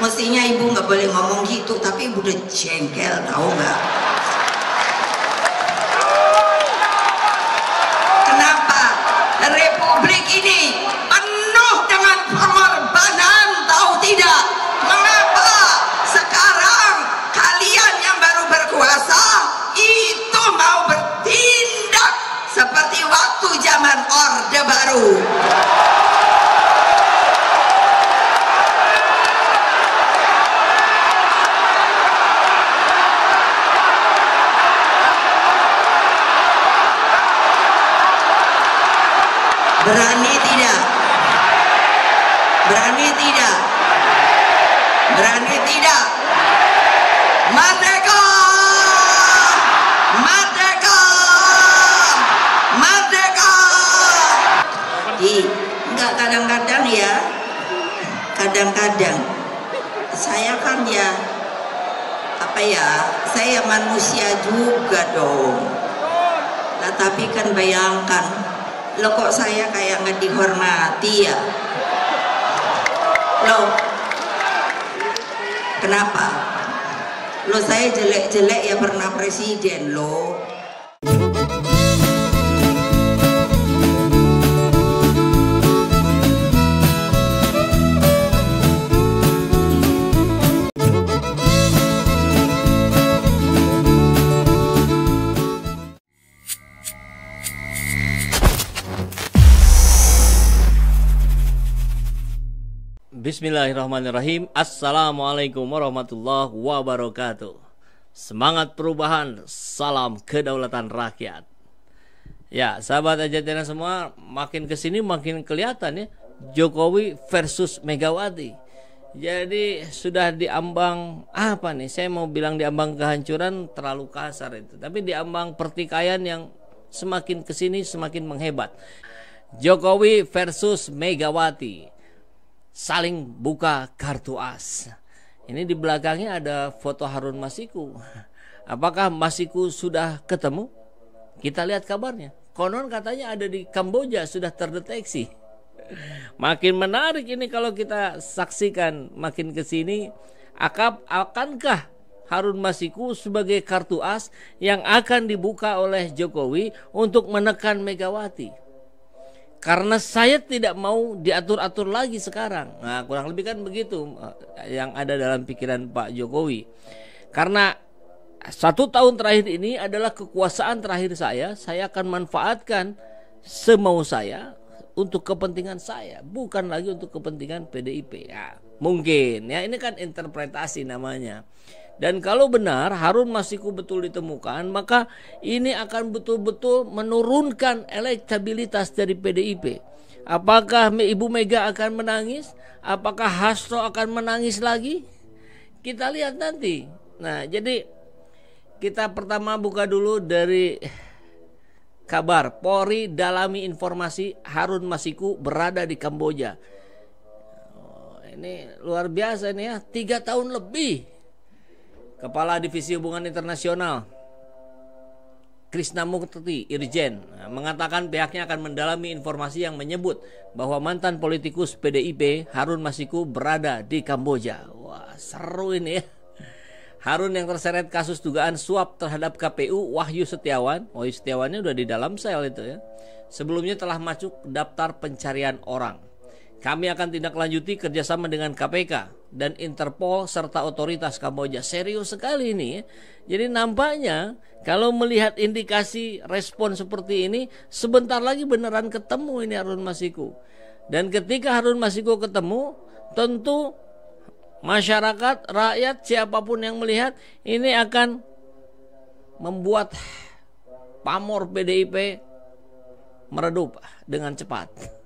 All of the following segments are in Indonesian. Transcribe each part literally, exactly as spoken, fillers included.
Mestinya ibu nggak boleh ngomong gitu, tapi ibu udah jengkel, tahu nggak? Kenapa? Republik ini penuh dengan pengorbanan, tahu tidak? Mengapa sekarang kalian yang baru berkuasa itu mau bertindak seperti waktu zaman Orde Baru? Berani tidak? Berani tidak? Berani tidak? Merdeka! Merdeka! Merdeka! Ih, enggak, kadang-kadang ya, kadang-kadang saya kan ya apa ya, saya manusia juga dong. Nah, tapi kan bayangkan, loh kok saya kayak nggak dihormati ya? Loh, kenapa? Loh, saya jelek-jelek ya pernah presiden loh. Bismillahirrahmanirrahim. Assalamualaikum warahmatullahi wabarakatuh. Semangat perubahan, salam kedaulatan rakyat. Ya, sahabat Ajatena semua, makin kesini makin kelihatan ya Jokowi versus Megawati. Jadi sudah di ambang apa nih? Saya mau bilang di ambang kehancuran terlalu kasar itu, tapi di ambang pertikaian yang semakin kesini semakin menghebat. Jokowi versus Megawati, saling buka kartu as. Ini di belakangnya ada foto Harun Masiku. Apakah Masiku sudah ketemu? Kita lihat kabarnya. Konon katanya ada di Kamboja, sudah terdeteksi. Makin menarik ini kalau kita saksikan makin ke sini. Akankah Harun Masiku sebagai kartu as yang akan dibuka oleh Jokowi untuk menekan Megawati? Karena saya tidak mau diatur-atur lagi sekarang. Nah, kurang lebih kan begitu yang ada dalam pikiran Pak Jokowi. Karena satu tahun terakhir ini adalah kekuasaan terakhir saya. Saya akan manfaatkan semau saya untuk kepentingan saya, bukan lagi untuk kepentingan P D I P. Ya, mungkin ya, ini kan interpretasi namanya. Dan kalau benar Harun Masiku betul ditemukan, maka ini akan betul-betul menurunkan elektabilitas dari P D I P. Apakah Ibu Mega akan menangis? Apakah Hasto akan menangis lagi? Kita lihat nanti. Nah, jadi kita pertama buka dulu dari kabar Polri dalami informasi Harun Masiku berada di Kamboja. Oh, ini luar biasa nih ya, tiga tahun lebih. Kepala Divisi Hubungan Internasional Krisna Mukti Irjen mengatakan pihaknya akan mendalami informasi yang menyebut bahwa mantan politikus P D I P Harun Masiku berada di Kamboja. Wah, seru ini ya. Harun yang terseret kasus dugaan suap terhadap K P U Wahyu Setiawan. Wahyu Setiawannya udah di dalam sel itu ya. Sebelumnya telah masuk daftar pencarian orang. Kami akan tindak lanjuti kerjasama dengan K P K dan Interpol serta otoritas Kamboja. Serius sekali ini ya. Jadi nampaknya kalau melihat indikasi respon seperti ini, sebentar lagi beneran ketemu ini Harun Masiku. Dan ketika Harun Masiku ketemu, tentu masyarakat, rakyat, siapapun yang melihat ini akan membuat pamor P D I P meredup dengan cepat.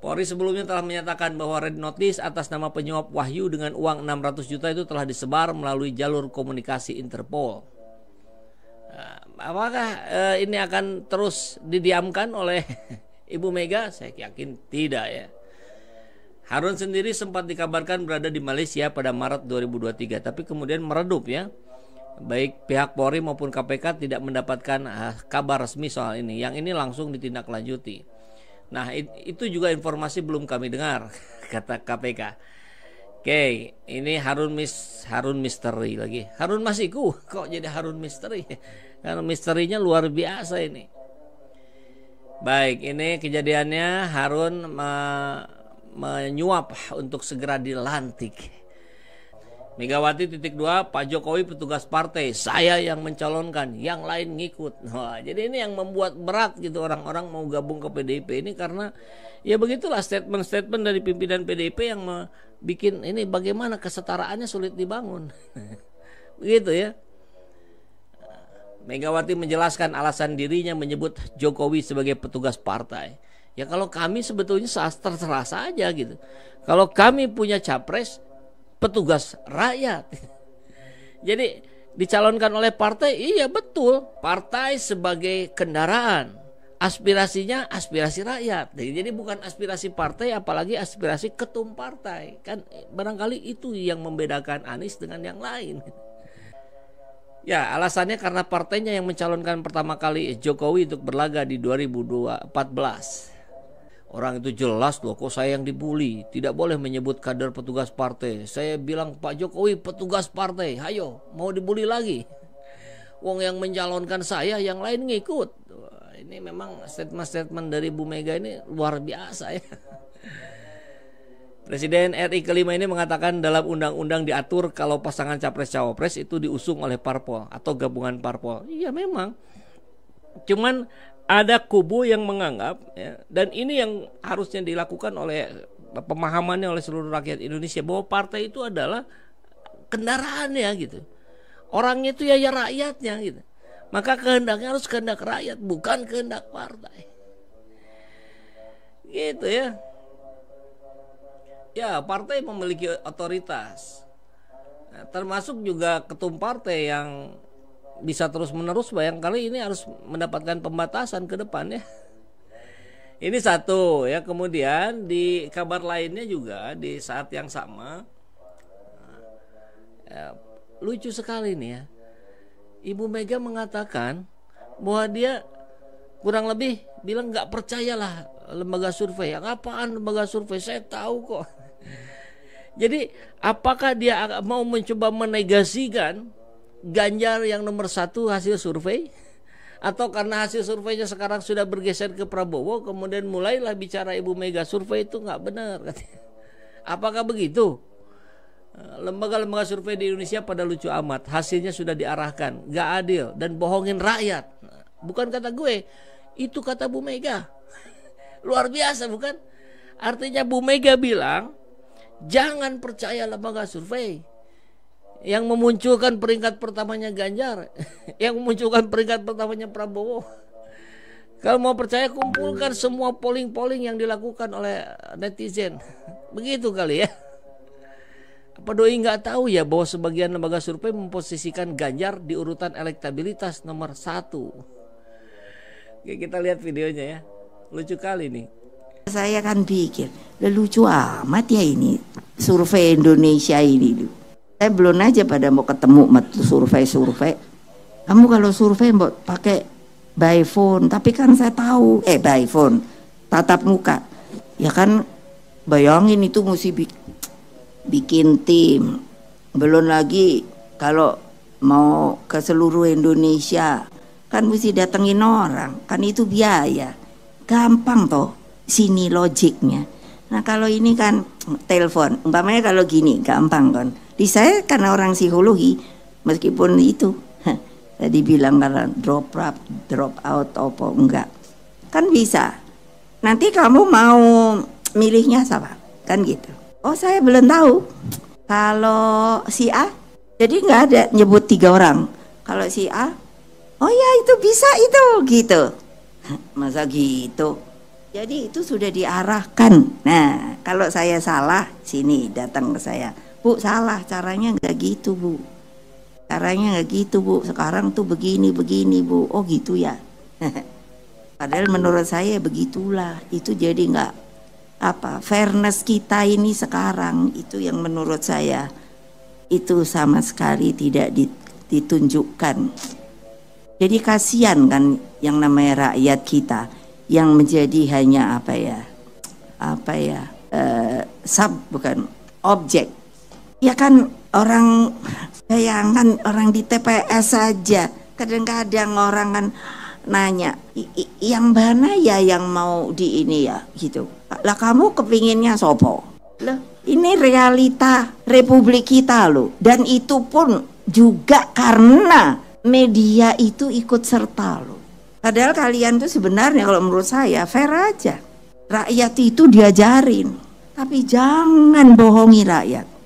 Polri sebelumnya telah menyatakan bahwa red notice atas nama penyuap Wahyu dengan uang enam ratus juta itu telah disebar melalui jalur komunikasi Interpol. Apakah eh, ini akan terus didiamkan oleh Ibu Mega? Saya yakin tidak ya. Harun sendiri sempat dikabarkan berada di Malaysia pada Maret dua ribu dua puluh tiga, tapi kemudian meredup ya. Baik pihak Polri maupun K P K tidak mendapatkan ah, kabar resmi soal ini. Yang ini langsung ditindaklanjuti. Nah, itu juga informasi belum kami dengar, kata K P K. Oke, ini Harun Mis Harun Misteri lagi. Harun Masiku, kok jadi Harun Misteri? Karena misterinya luar biasa ini. Baik, ini kejadiannya Harun me menyuap untuk segera dilantik. Megawati titik dua, Pak Jokowi petugas partai, saya yang mencalonkan, yang lain ngikut. Wah, jadi ini yang membuat berat gitu orang-orang mau gabung ke P D I P ini, karena ya begitulah statement-statement dari pimpinan P D I P yang bikin ini bagaimana kesetaraannya sulit dibangun. Begitu ya. Megawati menjelaskan alasan dirinya menyebut Jokowi sebagai petugas partai. Ya kalau kami sebetulnya terserah aja gitu. Kalau kami punya capres petugas rakyat. Jadi dicalonkan oleh partai, iya betul. Partai sebagai kendaraan. Aspirasinya aspirasi rakyat. Jadi bukan aspirasi partai, apalagi aspirasi ketum partai. Kan barangkali itu yang membedakan Anies dengan yang lain. Ya, alasannya karena partainya yang mencalonkan pertama kali Jokowi untuk berlaga di dua ribu empat belas. Orang itu jelas loh, kok saya yang dibully. Tidak boleh menyebut kader petugas partai. Saya bilang Pak Jokowi petugas partai. Hayo, mau dibully lagi. Wong yang mencalonkan saya, yang lain ngikut. Wah, ini memang statement-statement dari Bu Mega ini luar biasa ya. Presiden R I kelima ini mengatakan dalam undang-undang diatur kalau pasangan capres-cawapres itu diusung oleh parpol atau gabungan parpol. Iya memang. Cuman ada kubu yang menganggap ya, dan ini yang harusnya dilakukan oleh pemahamannya oleh seluruh rakyat Indonesia, bahwa partai itu adalah kendaraannya gitu. Orangnya itu ya, ya rakyatnya gitu. Maka kehendaknya harus kehendak rakyat, bukan kehendak partai. Gitu ya. Ya, partai memiliki otoritas. Nah, termasuk juga ketum partai yang bisa terus-menerus, barangkali ini harus mendapatkan pembatasan ke depannya. Ini satu ya, kemudian di kabar lainnya juga di saat yang sama. Ya, lucu sekali nih ya, Ibu Mega mengatakan bahwa dia kurang lebih bilang nggak percayalah lembaga survei. Ya, apaan lembaga survei? Saya tahu kok. Jadi apakah dia mau mencoba menegasikan Ganjar yang nomor satu hasil survei? Atau karena hasil surveinya sekarang sudah bergeser ke Prabowo, kemudian mulailah bicara Ibu Mega survei itu nggak benar katanya. Apakah begitu? Lembaga-lembaga survei di Indonesia pada lucu amat. Hasilnya sudah diarahkan, nggak adil, dan bohongin rakyat. Bukan kata gue, itu kata Bu Mega. Luar biasa bukan? Artinya Bu Mega bilang jangan percaya lembaga survei. Yang memunculkan peringkat pertamanya Ganjar, yang memunculkan peringkat pertamanya Prabowo. Kalau mau percaya, kumpulkan semua polling-polling yang dilakukan oleh netizen. Begitu kali ya. Apa doi nggak tahu ya bahwa sebagian lembaga survei memposisikan Ganjar di urutan elektabilitas nomor satu. Oke, kita lihat videonya ya. Lucu kali nih. Saya kan pikir, lucu amat ya ini survei Indonesia ini. Saya belum aja pada mau ketemu metu survei-survei. Kamu kalau survei mau pakai by phone, tapi kan saya tahu eh by phone, tatap muka. Ya kan bayangin itu mesti bikin tim. Belum lagi kalau mau ke seluruh Indonesia, kan mesti datengin orang, kan itu biaya. Gampang toh sini logiknya. Nah kalau ini kan telepon, umpamanya kalau gini gampang kan. Di saya karena orang psikologi, meskipun itu tadi bilang karena drop up, drop out, opo enggak, kan bisa. Nanti kamu mau milihnya siapa, kan gitu. Oh saya belum tahu. Kalau si A, jadi nggak ada nyebut tiga orang. Kalau si A, oh ya itu bisa itu gitu. Masa gitu. Jadi itu sudah diarahkan. Nah kalau saya salah, sini datang ke saya. Bu salah, caranya nggak gitu bu, caranya nggak gitu bu, sekarang tuh begini begini bu, oh gitu ya. Padahal menurut saya begitulah, itu jadi nggak apa fairness kita ini sekarang, itu yang menurut saya itu sama sekali tidak ditunjukkan. Jadi kasihan kan yang namanya rakyat kita yang menjadi hanya apa ya, apa ya, uh, sub bukan objek. Ya kan orang, bayangkan orang di T P S saja, kadang-kadang orang kan nanya, yang mana ya yang mau di ini ya gitu. Lah kamu kepinginnya sopo? Loh, ini realita Republik kita loh. Dan itu pun juga karena media itu ikut serta loh. Padahal kalian tuh sebenarnya kalau menurut saya fair aja. Rakyat itu diajarin, tapi jangan bohongi rakyat.